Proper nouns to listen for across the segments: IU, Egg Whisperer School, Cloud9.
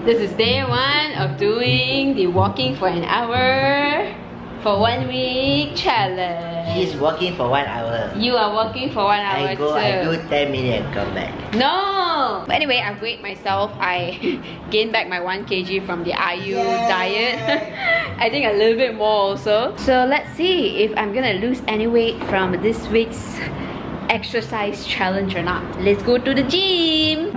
This is day one of doing the walking for an hour for 1 week challenge. She's walking for 1 hour. You are walking for 1 hour. I go, too. I do 10 minutes and come back. No! But anyway, I weighed myself. I gained back my 1 kg from the IU diet. I think a little bit more also. So let's see if I'm gonna lose any weight from this week's exercise challenge or not. Let's go to the gym!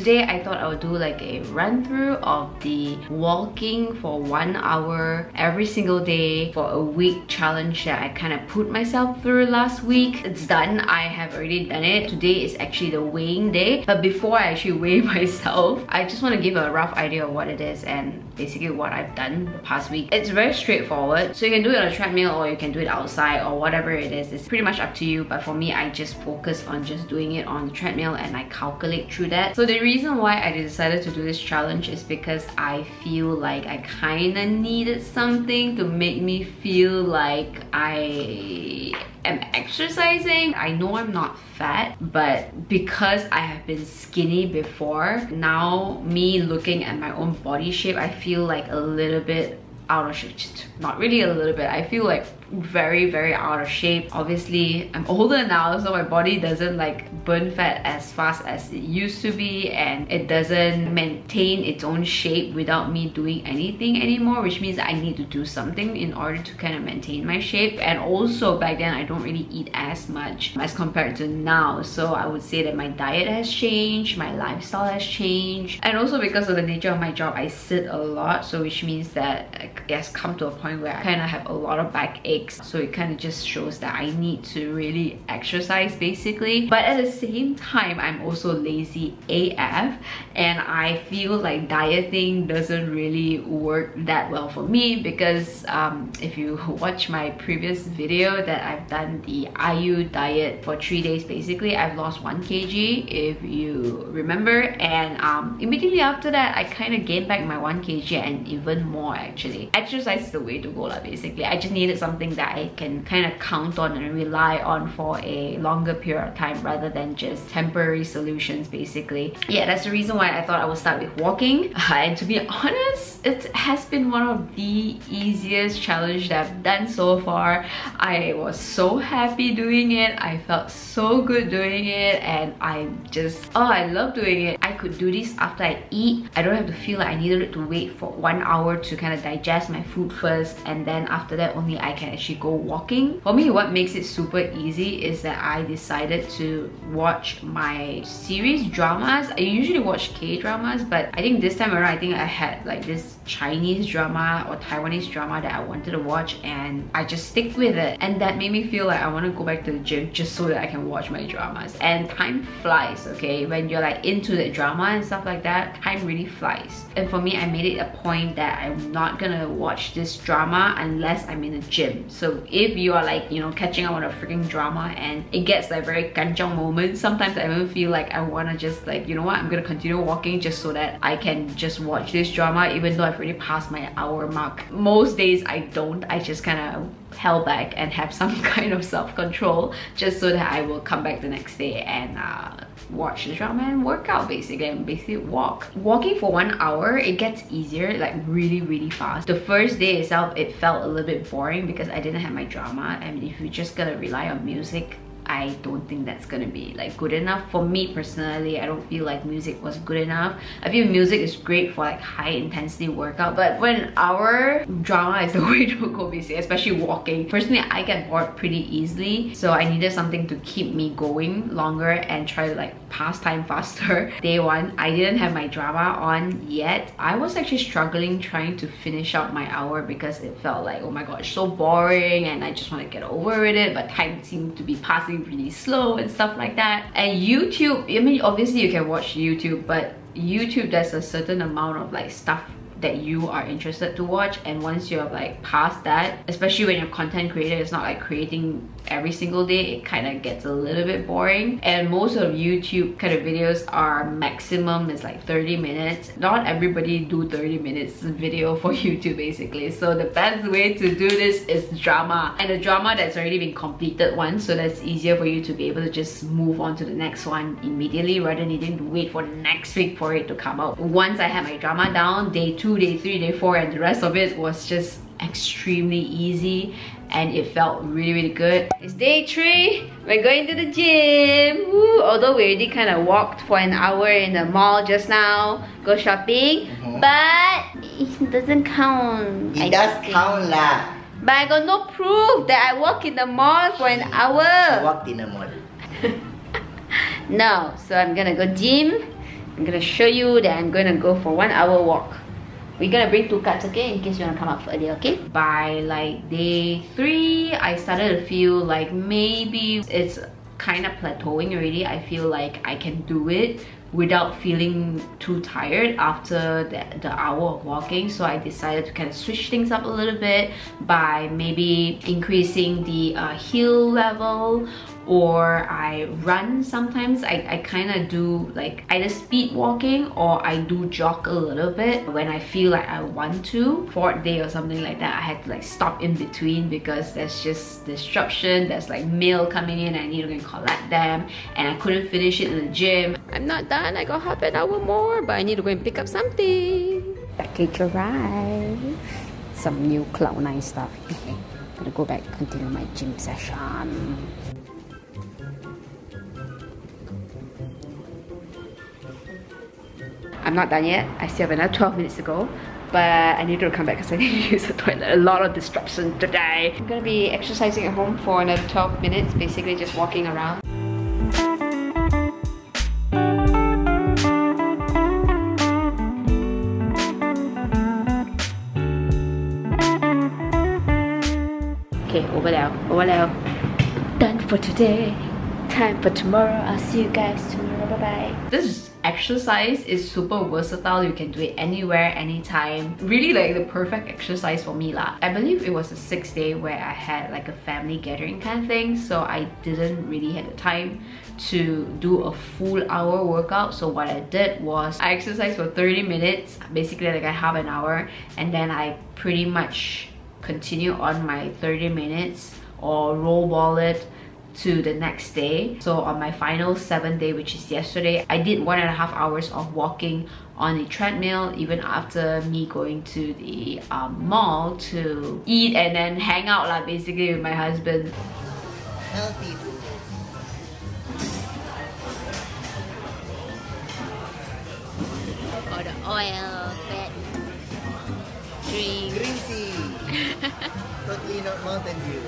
Today I thought I would do like a run through of the walking for 1 hour every single day for a week challenge that I kind of put myself through last week. It's done. I have already done it. Today is actually the weighing day, but before I actually weigh myself, I just want to give a rough idea of what it is and basically what I've done the past week. It's very straightforward, so you can do it on a treadmill or you can do it outside or whatever it is. It's pretty much up to you, but for me, I just focus on just doing it on the treadmill and I calculate through that. So the reason why I decided to do this challenge is because I feel like I kind of needed something to make me feel like I am exercising. I know I'm not fat, but because I have been skinny before, now me looking at my own body shape, I feel like a little bit out of shape. Not really a little bit, I feel like very out of shape. Obviously I'm older now, so my body doesn't like burn fat as fast as it used to be, and it doesn't maintain its own shape without me doing anything anymore, which means I need to do something in order to kind of maintain my shape. And also back then I don't really eat as much as compared to now, so I would say that my diet has changed, my lifestyle has changed, and also because of the nature of my job, I sit a lot, so which means that it has come to a point where I kind of have a lot of backache. So it kind of just shows that I need to really exercise basically. But at the same time, I'm also lazy AF, and I feel like dieting doesn't really work that well for me because if you watch my previous video that I've done the IU diet for 3 days, basically I've lost 1 kg if you remember, and immediately after that I kind of gained back my 1 kg and even more actually. Exercise is the way to go lah basically. I just needed something that I can kind of count on and rely on for a longer period of time rather than just temporary solutions basically. Yeah, that's the reason why I thought I would start with walking, and to be honest, it has been one of the easiest challenges that I've done so far. I was so happy doing it, I felt so good doing it, and I just, oh, I love doing it. I could do this after I eat. I don't have to feel like I needed to wait for 1 hour to kind of digest my food first, and then after that only I can actually go walking. For me, what makes it super easy is that I decided to watch my series dramas. I usually watch K-dramas, but I think this time around, I think I had like this Chinese drama or Taiwanese drama that I wanted to watch, and I just stick with it, and that made me feel like I want to go back to the gym just so that I can watch my dramas. And time flies, okay? When you're like into the drama and stuff like that, time really flies. And for me, I made it a point that I'm not gonna watch this drama unless I'm in the gym. So if you are like, you know, catching up on a freaking drama and it gets like very ganjang moments, sometimes I even feel like I want to just like, you know what, I'm gonna continue walking just so that I can just watch this drama even though I've already passed my hour mark. Most days I don't, I just kind of held back and have some kind of self-control just so that I will come back the next day and watch the ramen workout basically and basically walking for 1 hour. It gets easier like really fast. The first day itself it felt a little bit boring because I didn't have my drama, and if you're just gonna rely on music, I don't think that's gonna be like good enough for me personally. I don't feel like music was good enough. I feel music is great for like high intensity workout, but when our drama is the way to go basically, especially walking. Personally, I get bored pretty easily, so I needed something to keep me going longer and try to like pass time faster. Day one, I didn't have my drama on yet. I was actually struggling trying to finish up my hour because it felt like, oh my god, so boring and I just want to get over it, but time seemed to be passing really slow and stuff like that. And YouTube, I mean obviously you can watch YouTube, but YouTube there's a certain amount of like stuff that you are interested to watch, and once you're like past that, especially when you're content creator, it's not like creating every single day, it kind of gets a little bit boring. And most of YouTube kind of videos are maximum is like 30 minutes. Not everybody do 30 minutes video for YouTube basically, so the best way to do this is drama, and the drama that's already been completed once, so that's easier for you to be able to just move on to the next one immediately rather than needing to wait for the next week for it to come out. Once I had my drama down, day 2, day 3, day 4 and the rest of it was just extremely easy and it felt really good. It's day 3, we're going to the gym. Woo, although we already kind of walked for an hour in the mall just now, go shopping, but it doesn't count. It does count lah. But I got no proof that I walked in the mall for an hour. I walked in the mall. No, so I'm gonna go gym. I'm gonna show you that I'm gonna go for 1 hour walk. We're gonna bring 2 cups, okay, in case you wanna come up early, okay? By like day 3, I started to feel like maybe it's kind of plateauing already. I feel like I can do it without feeling too tired after the hour of walking, so I decided to kind of switch things up a little bit by maybe increasing the heel level, or I run sometimes. I kind of do like either speed walking or I do jog a little bit when I feel like I want to. 4th day or something like that, I had to like stop in between because there's just disruption, there's like mail coming in, I need to go and collect them, and I couldn't finish it in the gym. I'm not done. I got half an hour more, but I need to go and pick up something. Package arrived. Some new Cloud9 stuff. Okay, gonna go back, continue my gym session. I'm not done yet. I still have another 12 minutes to go, but I need to come back because I need to use the toilet. A lot of disruption today. I'm gonna be exercising at home for another 12 minutes, basically just walking around. Over now. Done for today. Time for tomorrow. I'll see you guys tomorrow. Bye-bye. This exercise is super versatile. You can do it anywhere, anytime. Really like the perfect exercise for me lah. I believe it was the 6th day where I had like a family gathering kind of thing, so I didn't really have the time to do a full hour workout. So what I did was I exercised for 30 minutes, basically like a half an hour, and then I pretty much continue on my 30 minutes or roll ball it to the next day. So on my final 7th day, which is yesterday, I did 1.5 hours of walking on the treadmill, even after me going to the mall to eat and then hang out like basically with my husband. Healthy food. For the oil, fat, green tea. Totally not Mountain Dew.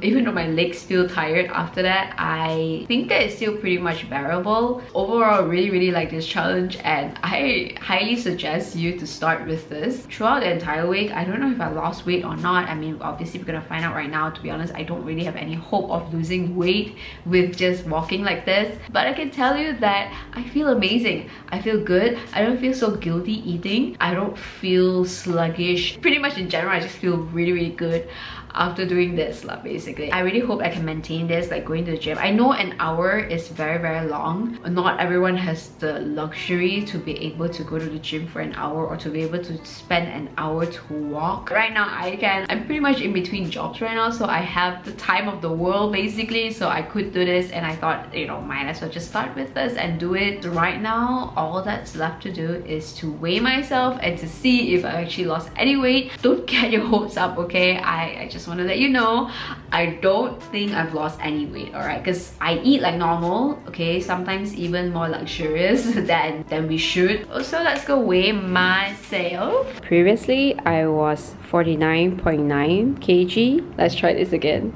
Even though my legs feel tired after that, I think that it's still pretty much bearable. Overall, really like this challenge, and I highly suggest you to start with this. Throughout the entire week, I don't know if I lost weight or not. I mean, obviously we're gonna find out right now. To be honest, I don't really have any hope of losing weight with just walking like this, but I can tell you that I feel amazing. I feel good. I don't feel so guilty eating. I don't feel sluggish. Pretty much in general, I just feel really good. after doing this lah, basically. I really hope I can maintain this, like going to the gym. I know an hour is very long. Not everyone has the luxury to be able to go to the gym for an hour or to be able to spend an hour to walk. Right now I'm pretty much in between jobs right now, so I have the time of the world basically, so I could do this, and I thought, you know, might as well just start with this and do it. Right now all that's left to do is to weigh myself and to see if I actually lost any weight. Don't get your hopes up, okay? I just want to let you know, I don't think I've lost any weight, alright? Because I eat like normal, okay? Sometimes even more luxurious than we should. So let's go weigh myself. Previously, I was 49.9 kg. Let's try this again.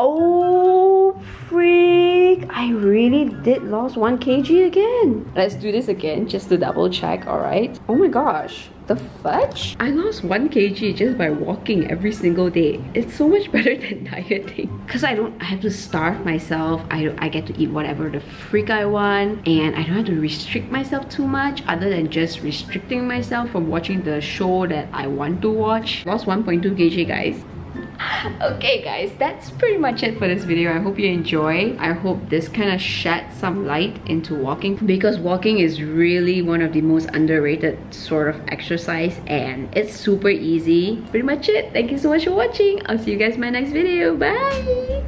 Oh, freak! I really did lose 1 kg again. Let's do this again just to double check, alright? Oh my gosh. The fudge? I lost 1 kg just by walking every single day. It's so much better than dieting. Because I have to starve myself. I get to eat whatever the freak I want. And I don't have to restrict myself too much, other than just restricting myself from watching the show that I want to watch. Lost 1.2 kg, guys. Okay guys, that's pretty much it for this video. I hope you enjoy. I hope this kind of shed some light into walking, because walking is really one of the most underrated sort of exercise, and it's super easy. Pretty much it. Thank you so much for watching. I'll see you guys in my next video. Bye!